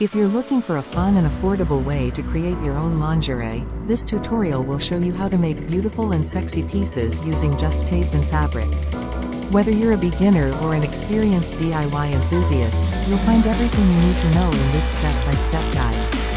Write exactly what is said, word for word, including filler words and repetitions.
If you're looking for a fun and affordable way to create your own lingerie, this tutorial will show you how to make beautiful and sexy pieces using just tape and fabric. Whether you're a beginner or an experienced D I Y enthusiast, you'll find everything you need to know in this step-by-step guide.